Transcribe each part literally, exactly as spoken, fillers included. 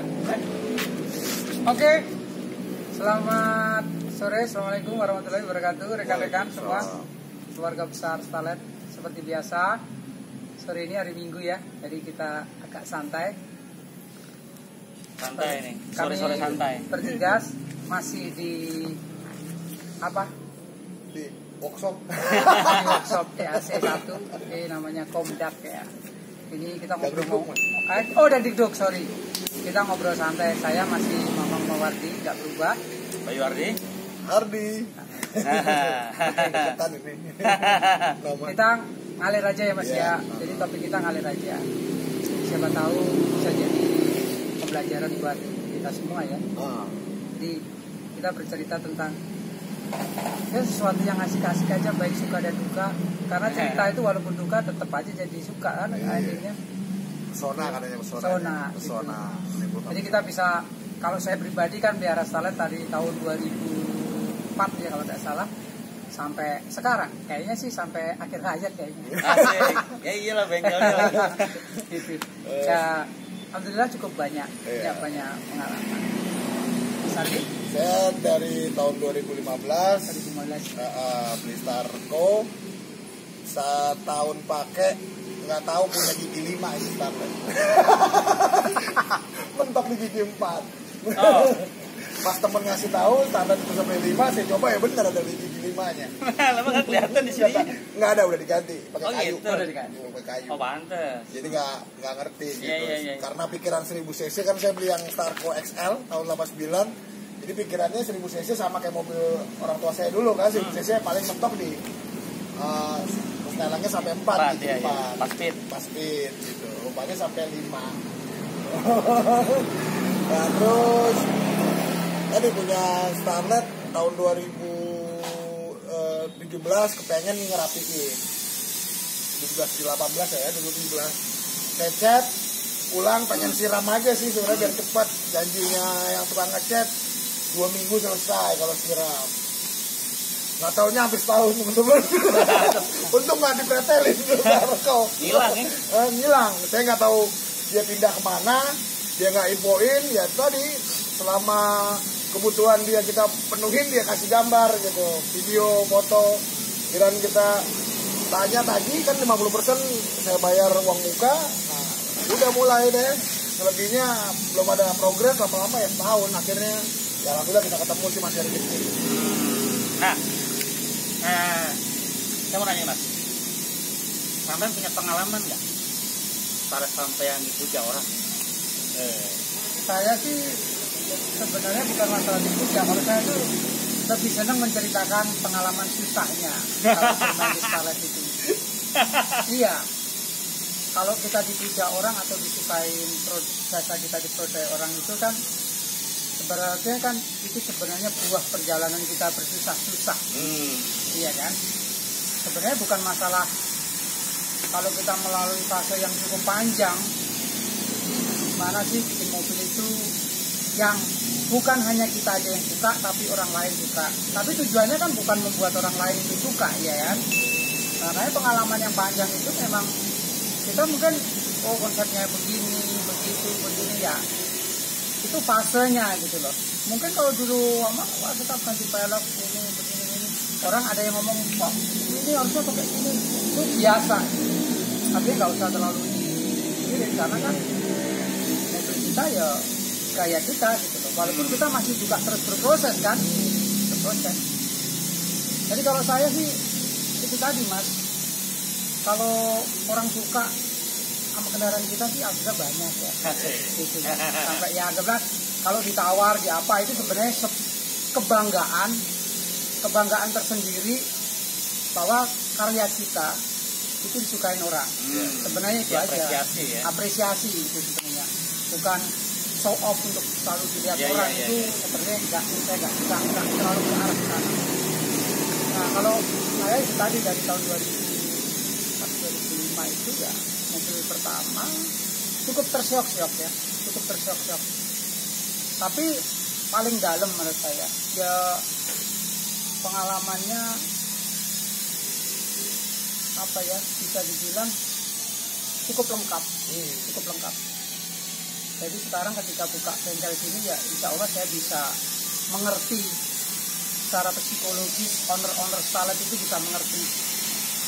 udah. Oke, selamat sore, assalamualaikum warahmatullahi wabarakatuh, rekan-rekan semua, keluarga besar Starlet. Seperti biasa, sore ini hari Minggu ya, jadi kita agak santai. Santai nih, sore-sore santai. Bergegas masih di apa? Di workshop. Di workshop T A C satu, ini namanya Komdak ya. Ini kita mau ngomong, oh DagDigDug, sorry, kita ngobrol santai. Saya masih Mamang Mawardi, nggak berubah. Bayu Ardi, Ardi. Kita ngalir aja ya Mas ya. Jadi topik kita ngalir aja. Siapa tahu bisa jadi pembelajaran buat kita semua ya. Jadi kita bercerita tentang ya sesuatu yang asik-asik aja, baik suka dan duka, karena cerita itu walaupun duka tetap aja jadi suka kan akhirnya. Pesona katanya, pesona, pesona. Jadi kita bisa, kalau saya pribadi kan pelihara Starlet dari tahun dua ribu empat ya kalau tidak salah sampai sekarang, kayaknya sih sampai akhir hayat kayaknya. Ya iyalah bengkelnya. Gitu. Ya, alhamdulillah cukup banyak, ya banyak pengalaman. Sardi? Saya dari tahun dua ribu lima belas, dua ribu lima belas. Uh, uh, beli Starco, setahun pakai, nggak tahu punya gigi lima ini Starlet. Mentok di gigi empat. Oh. Pas temen ngasih tahu Starlet itu sampai lima, saya coba ya bener ada di gigi limanya. Lama nggak kelihatan di sini? Nggak ada, udah diganti. Pakai oh, kayu. Gitu. Udah diganti. Pakai kayu. Oh pantes. Jadi nggak nggak ngerti yeah, gitu. Yeah, yeah. Karena pikiran seribu cc kan saya beli yang Starco X L tahun delapan sembilan. Jadi pikirannya seribu cc sama kayak mobil orang tua saya dulu kan, seribu cc paling mentok di uh, stylenya sampai empat, empat gitu, ya, empat. Ya. Pas speed, pas speed gitu, rupanya sampai lima. Nah, terus tadi punya Starlet tahun dua ribu tujuh belas kepengen ngerapiin, tujuh belas delapan belas ya, dua ribu tujuh belas cecet, pulang pengen siram aja sih sebenarnya biar cepat, janjinya yang tukang ngecet dua minggu selesai kalau siram. Nggak taunya hampir setahun teman-teman. Untung nggak dipretelin kau. Hilang ya? Eh, ngilang. Saya nggak tahu dia pindah kemana, dia nggak infoin. Ya tadi selama kebutuhan dia kita penuhin, dia kasih gambar gitu, video, foto. Kirain kita tanya tadi kan lima puluh persen saya bayar uang muka. Nah, udah mulai deh. Selebihnya belum ada progres, lama-lama ya setahun akhirnya. Ya alhamdulillah kita ketemu sih Mas Erwin. Nah, nah, saya mau nanya Mas, sampai punya pengalaman nggak? Para sampai yang dipuja orang? Eh. Saya sih sebenarnya bukan masalah dipuja, kalau saya tuh lebih senang menceritakan pengalaman susahnya kalau bermain di Starlet itu. Iya. Kalau kita dipuja orang atau disukain jasa kita dipercaya orang itu kan. Sebenarnya kan itu sebenarnya buah perjalanan kita bersusah-susah, hmm. Iya kan? Sebenarnya bukan masalah kalau kita melalui fase yang cukup panjang, mana sih bikin mobil itu yang bukan hanya kita aja yang suka, tapi orang lain suka. Tapi tujuannya kan bukan membuat orang lain itu suka, ya kan? Karena pengalaman yang panjang itu memang kita mungkin oh konsepnya begini, begitu, begini ya. Itu fasenya gitu loh. Mungkin kalau dulu sama wah tetap ganti pelek ini begini ini, orang ada yang ngomong kok ini harusnya pakai ini, itu biasa. Tapi nggak usah terlalu diirit karena kan mobil kita ya gaya kita gitu loh. Walaupun kita masih juga terus berproses kan, berproses. Jadi kalau saya sih itu tadi Mas, kalau orang suka sama kendaraan kita sih agak banyak ya, gitu. Sampai ya agak kalau ditawar di apa itu sebenarnya kebanggaan, kebanggaan tersendiri bahwa karya kita itu disukain orang. Hmm. Sebenarnya itu ya, aja, apresiasi, ya. Apresiasi itu sebenarnya, bukan show off untuk selalu dilihat ya, orang ya, ya, itu ya. Sebenarnya nggak, saya nggak suka, nggak terlalu ke arah sana. Nah kalau saya itu tadi dari tahun dua ribu empat dua ribu lima itu ya. Mobil pertama cukup tersiok-siok ya, cukup tersiok-siok. Tapi paling dalam menurut saya, ya pengalamannya apa ya bisa dibilang cukup lengkap, hmm. Cukup lengkap. Jadi sekarang ketika buka bengkel sini ya insya Allah saya bisa mengerti secara psikologis, owner-owner Starlet itu bisa mengerti.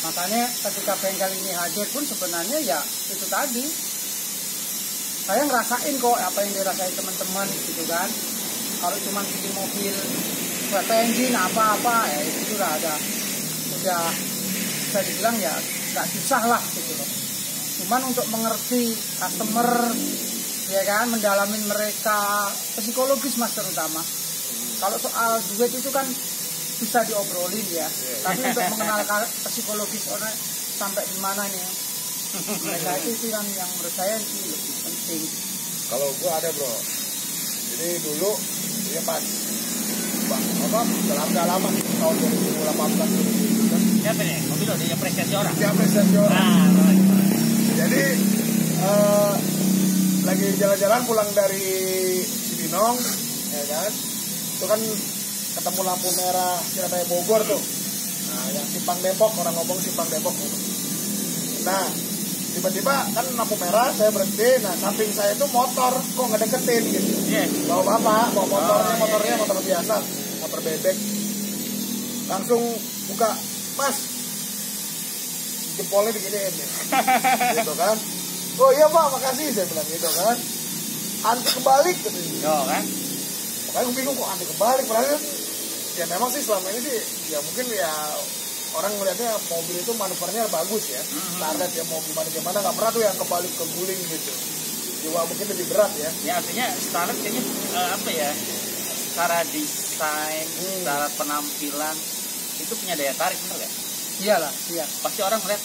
Makanya ketika bengkel ini hadir pun sebenarnya ya itu tadi, saya ngerasain kok apa yang dirasain teman-teman gitu kan. Kalau cuma bikin mobil, buat engine apa-apa ya itu udah ada, udah bisa dibilang ya nggak susah lah gitu loh. Cuman untuk mengerti customer, ya kan, mendalamin mereka, psikologis mas terutama. Kalau soal duit itu kan bisa diobrolin ya, yeah. Tapi untuk mengenal psikologis orang sampai di mana nih mereka itu, itu yang, yang menurut saya itu lebih penting. Kalau gue ada bro, jadi dulu dia pas apa dalam dalaman tahun dua ribu delapan belas. Siapa nih? Mobil lo dia prestasi orang. Dia prestasi orang. Ah, right, right. Jadi uh, lagi jalan-jalan pulang dari Cibinong, ya kan? Itu kan ketemu lampu merah jalan Bogor tuh. Nah, yang Simpang Depok, orang ngomong Simpang Depok gitu. Nah, tiba-tiba kan lampu merah, saya berhenti. Nah, samping saya itu motor, kok ngedeketin gitu. Yeah. Bawa bapak, bawa motornya, motornya motor biasa, motor bebek. Langsung buka, mas, jempolnya diginiin ya. Gitu kan. Oh iya pak, makasih, saya bilang gitu kan. Anti kebalik gitu. Yo kan. Makanya gue bingung kok anti kebalik, padahal ya memang sih selama ini sih, ya mungkin ya orang melihatnya mobil itu manuvernya bagus ya, mm-hmm. Standar ya mau gimana-gimana, nggak pernah tuh yang kebalik ke guling gitu. Jiwa mungkin lebih berat ya. Ya artinya Starlet kayaknya uh, apa ya, secara desain, hmm. secara penampilan itu punya daya tarik bener ya? Iyalah, iya. Pasti orang melihat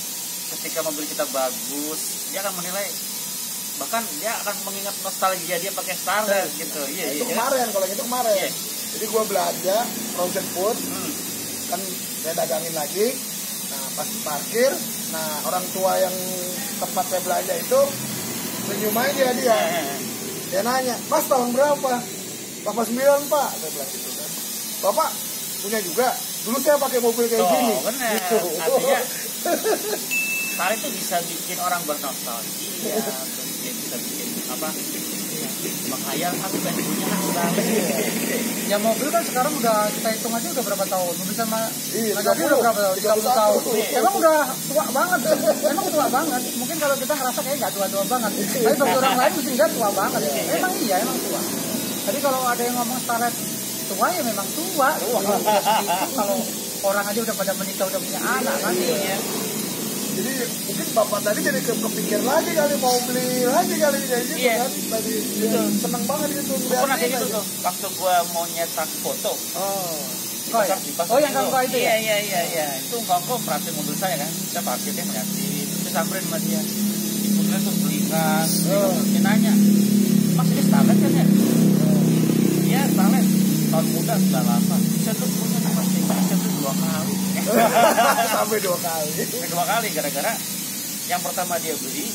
ketika mobil kita bagus, dia akan menilai, bahkan dia akan mengingat nostalgia dia pakai Starlet ya, gitu. Iya, nah, iya, itu iya. Kemarin, kalau itu kemarin. Iya. Jadi gue belanja frozen food, hmm. kan saya dagangin lagi. Nah pas parkir, nah orang tua yang tempat saya belanja itu senyum aja dia. Dia nanya, mas tahun berapa? delapan sembilan pak, saya bilang gitu kan. Bapak punya juga? Dulu saya pakai mobil kayak oh, gini. Bener. Gitu. Artinya Starlet itu bisa bikin orang bernostalgia. Kemudian bisa bikin apa? Menghayal aku pengen punya Starlet. Ya mobil kan sekarang udah kita hitung aja udah berapa tahun. Mobil sama Starlet udah berapa tahun? tiga puluh tahun. Emang udah tua banget. Emang tua banget. Mungkin kalau kita ngerasa kayak nggak tua-tua banget. Tapi bagi orang lain mesti nggak tua banget. Emang iya, emang tua. Jadi kalau ada yang ngomong Starlet tua ya memang tua. Kalau orang aja udah pada menikah udah punya anak kan. Jadi mungkin bapak tadi jadi kepikir lagi kali mau beli lagi kali jadi gitu yeah. Kan tadi yeah. Seneng banget gitu. Aku pernah kayak gitu tuh waktu gua mau nyetak foto. Oh, di pasar, oh, di pasar oh yang kangkau itu ya? Iya iya iya itu kangkau perhatiin mobil saya kan, saya parkirnya melihatin, terus samperin sama dia. Ibunya tuh belikan, oh. Dia nanya, mas ini Starlet kan ya? Iya oh. Starlet, tahun muda sudah lama. Saya tuh punya tempat tinggal, saya tuh dua kali. Sampai dua kali. Sampai dua kali gara-gara yang pertama dia beli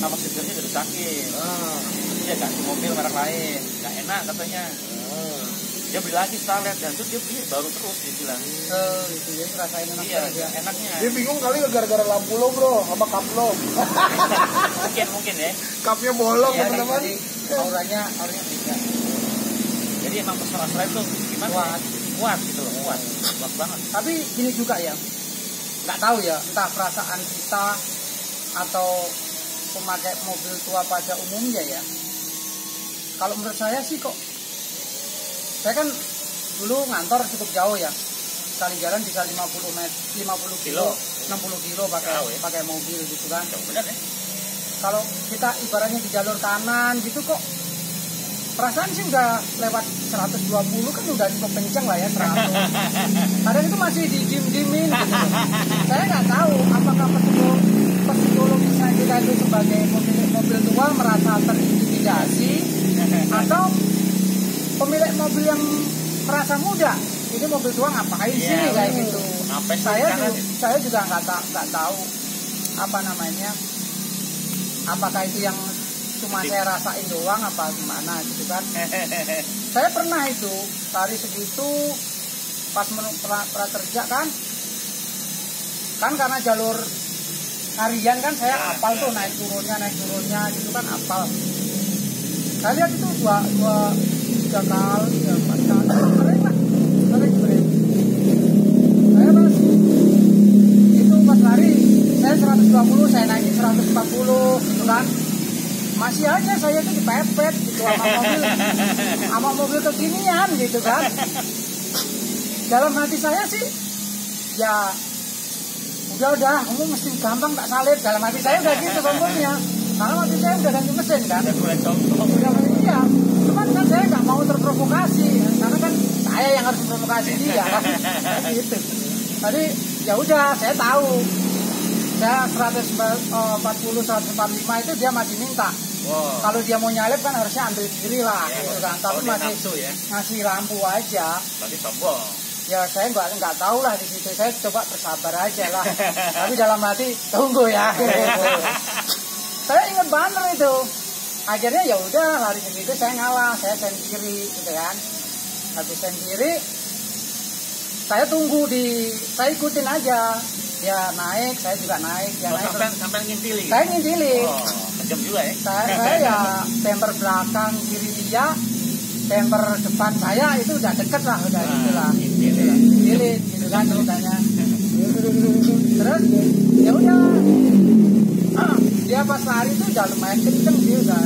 sama setirnya udah sakit. Oh. Dia ganti mobil merek lain, nggak enak katanya. Oh. Dia beli lagi Starlet dan tuh dia beli baru terus dia bilang. Oh, gitu ya rasain enak iya, dia. Enaknya. Dia bingung kali gara-gara lampu lo bro, sama kap lo. Mungkin mungkin ya. Kapnya bolong ya, teman-teman. Auranya auranya beda. Jadi emang pesona Starlet tuh gimana? Wah. Ya? Kuat gitu loh, kuat, kuat banget. Tapi gini juga ya, nggak tahu ya, entah perasaan kita atau pemakai mobil tua pada umumnya ya. Kalau menurut saya sih kok, saya kan dulu ngantor cukup jauh ya, sekali jalan bisa lima puluh kilo, enam puluh kilo pakai ya. Pakai mobil gitu kan. Bener, ya? Kalau kita ibaratnya di jalur kanan gitu kok. Perasaan sih udah lewat seratus dua puluh kan udah cukup kenceng lah ya seratus. Kadang itu masih dijim-jimin gitu. Saya nggak tahu apakah psikologi saya kita itu sebagai mobil tua merasa terintimidasi atau pemilik mobil yang merasa muda. Ini mobil tua ngapain sih yeah, kayak gitu. Saya juga, saya juga nggak ta nggak tahu apa namanya. Apakah itu yang cuma saya rasain doang apa gimana gitu kan. Saya pernah itu hari segitu pas pernah kerja kan kan karena jalur harian kan saya apal tuh naik turunnya naik turunnya gitu kan apal. Saya lihat itu dua dua tiga kali ya, empat kali sering lah, sering sering. Saya pas itu pas lari saya seratus dua puluh, saya naikin seratus empat puluh gitu kan. Masih aja saya itu dipepet gitu sama mobil, sama mobil kekinian gitu kan. Dalam hati saya sih ya udah-udah, kamu mesin gampang tak salib. Dalam hati saya udah gitu bangkunya, karena waktu saya udah ganti mesin kan. Iya, cuman kan saya nggak mau terprovokasi, karena kan saya yang harus provokasi dia kan. Gitu. Tadi ya udah, saya tahu. Saya seratus empat puluh, seratus empat puluh lima itu dia masih minta. Wow. Kalau dia mau nyalip kan harusnya ambil kiri lah, yeah, gitu kan. Tapi masih nafsu, ya? Ngasih lampu aja. Tapi sombong. Ya saya nggak nggak tahu lah di situ. Saya coba bersabar aja lah. Tapi dalam hati tunggu ya. Saya ingat banter itu. Akhirnya ya udah lari segitu saya ngalah. Saya sen kiri gitu kan. Habis sen kiri, saya tunggu di, saya ikutin aja. Ya naik, saya juga naik, ya oh, naik. Sampai, sampai ngintili. Saya ngintili. Oh, kejam juga ya. Saya, saya ya bemper belakang kiri dia, bemper depan saya itu udah deket lah, udah nah, gitu lah. Ngintili, ngintili, gitu kan ceritanya. Terus, ya udah. Ah, dia pas lari itu udah lumayan kenceng dia udah.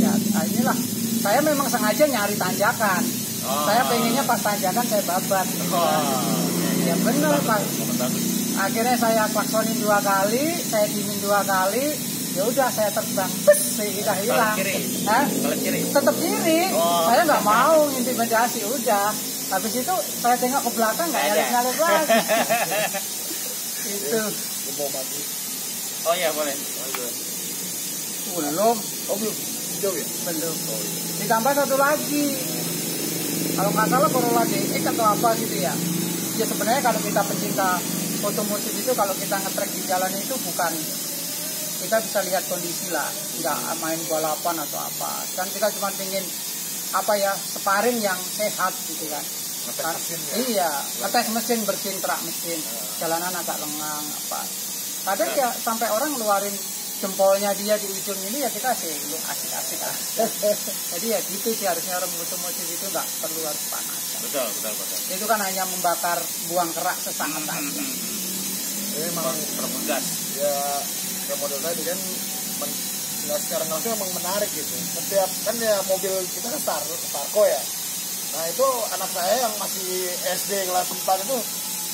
Ya, inilah. Saya memang sengaja nyari tanjakan. Oh. Saya pengennya pas tanjakan saya babat. Gitu oh. Kan. Ya benar pak. Akhirnya saya klaksonin dua kali, saya dimin dua kali, ya udah saya terbang, bes, sudah hilang. Hah? Tetap kiri. Oh, saya nggak mau intimidasi, udah. Habis itu saya tengok ke belakang nggak nyalip-nyalip lagi. Itu. Oh iya boleh. Belum. Oh belum. Jauh ya? Belum. Ditambah satu lagi. Kalau nggak salah Corolla D X atau apa gitu ya. Ya sebenarnya kalau kita pecinta otomotif itu kalau kita ngetrek di jalan itu bukan kita bisa lihat kondisi lah, nggak main balapan atau apa kan, kita cuma pingin apa ya, sparring yang sehat gitu kan, ngetes mesin ya? Iya, ngetes mesin, bersin terak mesin jalanan agak lengang apa kadang ya sampai orang ngeluarin jempolnya dia di ujung ini ya kita sih lu asik-asik lah. Jadi ya gitu sih harusnya orang otomotif itu nggak perlu harus panas. Betul, betul, betul. Itu kan hanya membakar buang kerak sesaat aja. Jadi memang terpegas. Ya, ya model tadi kan men, nah sekarang langsung emang menarik gitu. Setiap kan ya mobil kita kan Star, Starco ya. Nah itu anak saya yang masih S D kelas empat itu,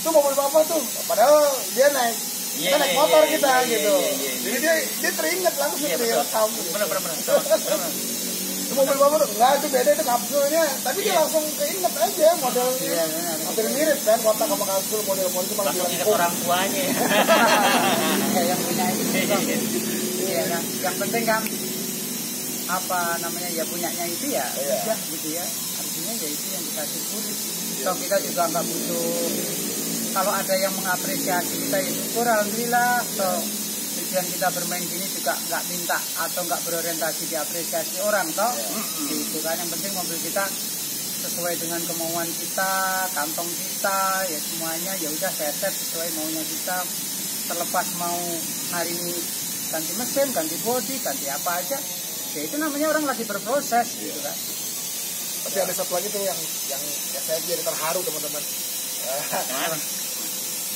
itu mobil bapak tuh. Padahal dia naik, yeah, kita naik motor yeah, kita yeah, gitu. Yeah, yeah, yeah, yeah. Jadi dia dia teringat langsung yeah, dia kamu. Benar-benar. Mobil bapak tuh enggak, itu beda itu kapsulnya, tapi yeah, dia langsung keinget aja modelnya, yeah, yeah, hampir mirip kan kotak sama kapsul, model-model itu malah bilang orang tuanya. Ya yang punya itu iya kan, yang penting kan apa namanya ya punyanya itu ya udah yeah, gitu ya, artinya ya itu yang kita syukuri. Kalau yeah, kita juga nggak butuh, kalau ada yang mengapresiasi kita ya syukur alhamdulillah. So, yeah, dan kita bermain gini juga nggak minta atau nggak berorientasi diapresiasi orang toh yeah, gitu kan. Yang penting mobil kita sesuai dengan kemauan kita, kantong kita ya semuanya ya udah set sesuai maunya kita, terlepas mau hari ini ganti mesin, ganti bodi, ganti apa aja ya itu namanya orang lagi berproses yeah, gitu kan. Tapi ya, ada satu lagi tuh yang yang ya saya jadi terharu teman-teman.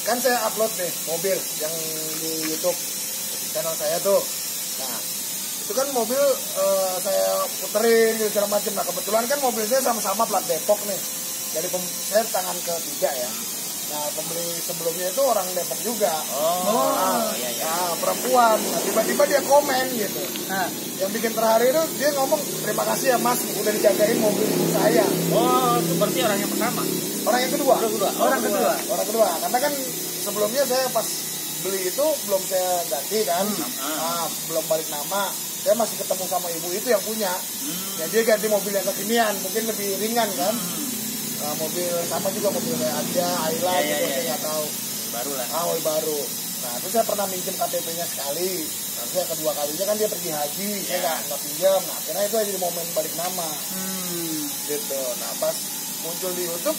Kan saya upload deh mobil yang di YouTube channel saya tuh, nah itu kan mobil uh, saya puterin segala macam. Nah kebetulan kan mobil saya sama-sama plat Depok nih, jadi saya tangan ketiga ya. Nah pembeli sebelumnya itu orang Depok juga. Oh. Nah, iya, iya, nah iya, perempuan. Nah, tiba-tiba dia komen gitu. Nah yang bikin terhari itu dia ngomong terima kasih ya mas, udah dijagain mobil saya. Oh seperti orang yang pertama. Orang yang kedua. Orang kedua. Orang kedua. Orang kedua. Karena kan sebelumnya saya pas beli itu belum saya ganti kan, hmm, nah, belum balik nama, saya masih ketemu sama ibu itu yang punya, hmm, ya dia ganti mobil yang kekinian, mungkin lebih ringan kan, hmm, nah, mobil sama juga mobil saya aja, Ayla ya, ya, gitu ya, saya nggak ya, tahu, baru lah, ah, baru, nah terus saya pernah minjem K T P-nya sekali, nanti kedua kalinya kan dia pergi haji, ya, saya nggak nggak pinjam, nah akhirnya itu jadi momen balik nama, hmm, gitu, nah pas muncul di YouTube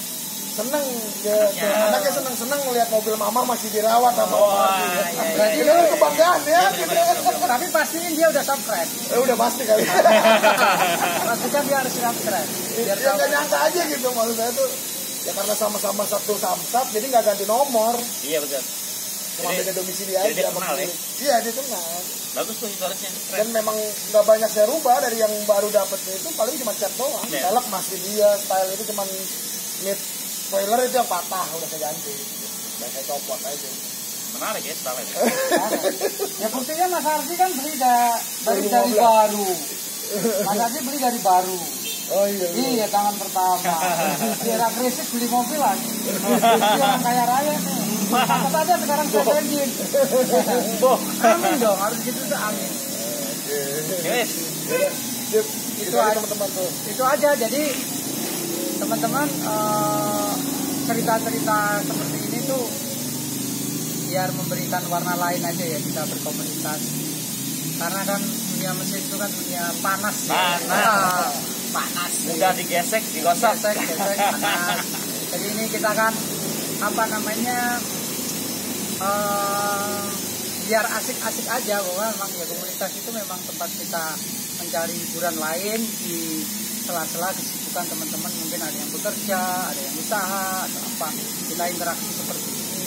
seneng ya, ya. Anaknya seneng-seneng ngeliat mobil mama masih dirawat sama oh, orang ya, ya, berarti ya, ya, itu kebanggaan ya, ya, ya, ya, ya, ya. Tapi pastiin dia udah subscribe eh, udah pasti kali maksudnya dia harus subscribe biar dia gak nyangka aja gitu, maksud saya tuh ya karena sama-sama satu samsat jadi gak ganti nomor. Iya betul, cuma beda domisili aja. Jadi dia kenal ya? Iya dia kenal. Bagus tuh historisnya. Dan memang gak banyak saya rubah dari yang baru dapetnya itu, paling cuma cat doang ya. Pelek masih dia, style itu cuma mid spoiler itu yang patah, udah saya ganti udah saya copot aja. Menarik ya Starlet. Ya buktinya Mas Arsi kan beli da dari, dari baru. Mas Arsi beli dari baru. Oh iya iya, iya tangan pertama. Di era krisis beli mobil lagi. Dia orang kaya raya tuh. Apa saja sekarang saya janjin. Amin dong, harus gitu tuh amin. Yes. Itu aja teman-teman tuh. Itu aja, jadi teman-teman cerita-cerita uh, seperti ini tuh biar memberikan warna lain aja ya kita berkomunitas, karena kan dunia mesin itu kan dunia panas panas ya. Nah, panas mudah ya. Digesek digosok gesek, gesek, panas. Jadi ini kita kan apa namanya uh, biar asik-asik aja bahwa memang ya komunitas itu memang tempat kita mencari hiburan lain di sela-sela kesibukan teman-teman, mungkin ada yang bekerja, ada yang usaha atau apa, kita interaksi seperti ini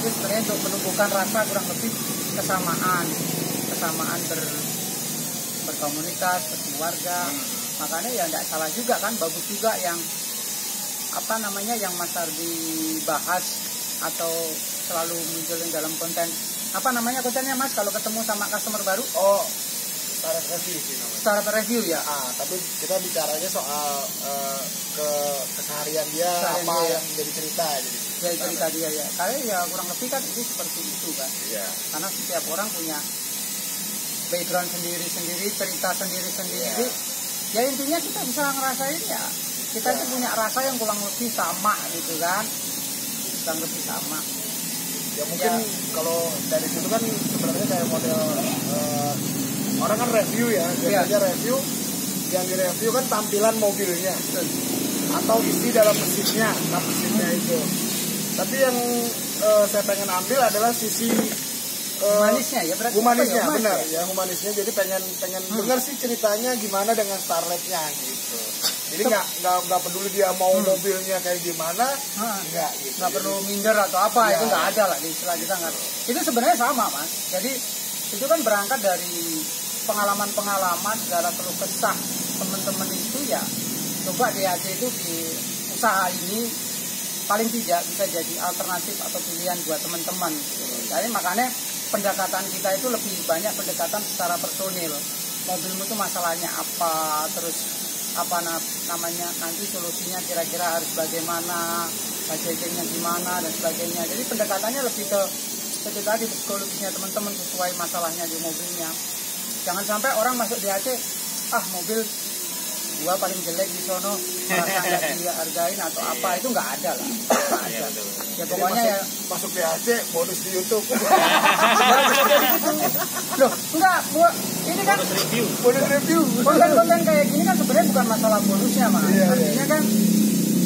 itu sebenarnya untuk menumbuhkan rasa kurang lebih kesamaan kesamaan ber, berkomunitas, berkeluarga. Makanya ya nggak salah juga kan, bagus juga yang apa namanya yang Mas Ardi bahas atau selalu munculin dalam konten apa namanya kontennya Mas kalau ketemu sama customer baru. Oh, Starlet review sih namanya. Starlet review ya. Ah, tapi kita bicaranya soal uh, ke keseharian dia, keseharian apa dia. Yang jadi cerita jadi. Jadi cerita dia ya. Karena ya kurang lebih kan itu seperti itu kan. Iya. Karena setiap orang punya background sendiri-sendiri, cerita sendiri-sendiri. Ya. Ya intinya kita bisa ngerasain ya. Kita ya. Itu punya rasa yang kurang lebih sama gitu kan. Kurang lebih sama. Ya mungkin ya. Kalau dari situ kan sebenarnya kayak model. Uh, Orang kan review ya, biasanya review yang direview kan tampilan mobilnya atau isi dalam mesinnya, dalam mesinnya itu. Tapi yang uh, saya pengen ambil adalah sisi uh, humanisnya ya, berarti humanisnya, humanis, benar ya? Ya humanisnya. Jadi pengen pengen hmm. dengar sih ceritanya gimana dengan Starletnya gitu. Jadi nggak nggak peduli dia mau hmm. mobilnya kayak gimana, nggak gitu. Nggak perlu minder atau apa ya. Itu nggak ada lah di istilah kita nggak. Itu sebenarnya sama Mas. Jadi itu kan berangkat dari pengalaman-pengalaman segala keluh kesah teman-teman itu ya, coba D A C itu di usaha ini paling tidak bisa jadi alternatif atau pilihan buat teman-teman. Jadi makanya pendekatan kita itu lebih banyak pendekatan secara personil. Mobilmu itu masalahnya apa, terus apa namanya nanti solusinya kira-kira harus bagaimana, budgetingnya gimana dan sebagainya. Jadi pendekatannya lebih ke itu tadi psikologisnya teman-teman sesuai masalahnya di mobilnya. Jangan sampai orang masuk di D A C, ah mobil gua paling jelek di sono, merasa nggak dihargain atau apa, itu nggak ada lah. Gak ada. Ya pokoknya masuk, ya masuk D A C bonus di YouTube. Loh, enggak, gua ini kan bonus review. Bonus review. Konten-konten kayak gini kan sebenarnya bukan masalah bonusnya, Mas. Yeah, artinya yeah. kan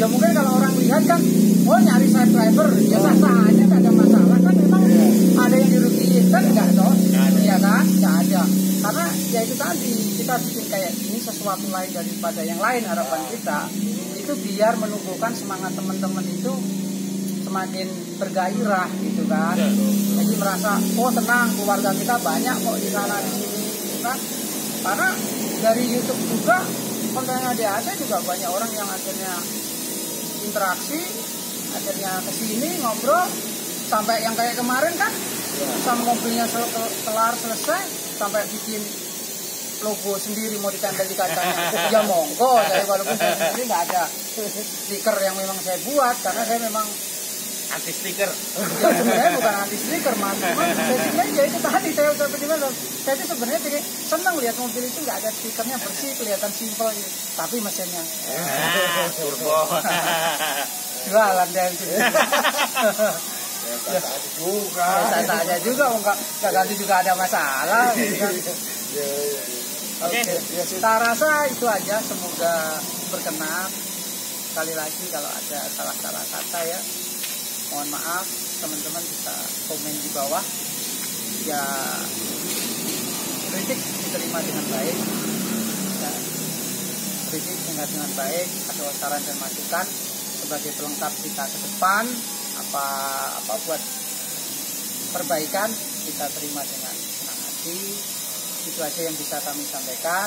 ya mungkin kalau orang lihat kan, oh nyari subscriber, ya sah-sah aja nggak ada masalah kan, memang yeah. ada yang dirugiin kan nggak toh? Iya kan, nggak ada. Karena ya itu tadi kita bikin kayak ini sesuatu lain daripada yang lain, harapan kita itu biar menumbuhkan semangat teman-teman itu semakin bergairah gitu kan. Jadi merasa oh tenang keluarga kita banyak kok di sana di sini gitu kan. Karena dari YouTube juga kontennya D A C juga banyak orang yang akhirnya interaksi, akhirnya kesini ngobrol sampai yang kayak kemarin kan ya. Sama mobilnya sel kelar selesai sampai bikin logo sendiri mau ditempel di kacanya ya monggo, jadi walaupun saya sendiri nggak ada stiker yang memang saya buat karena saya memang anti stiker ya, sebenarnya bukan anti stiker Mas, cuma basicnya ya itu tadi saya udah bilang loh, saya itu sebenarnya pengen senang lihat mobil itu nggak ada stikernya, bersih kelihatan simple gitu. Tapi mesinnya ah, turbo jualan dari sini biasa aja juga biasa aja juga nggak ganti juga ada masalah gitu kan. Oke, kita rasa itu aja, semoga berkenan. Sekali lagi kalau ada salah-salah kata ya, mohon maaf, teman-teman bisa komen di bawah. Ya, kritik diterima dengan baik, ya, kritik diterima dengan baik, atau saran dan masukan sebagai pelengkap kita ke depan, apa apa buat perbaikan kita terima dengan senang hati. Itu aja yang bisa kami sampaikan.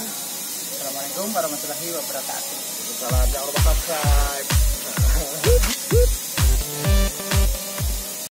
Assalamualaikum warahmatullahi wabarakatuh. Salam, jangan lupa subscribe.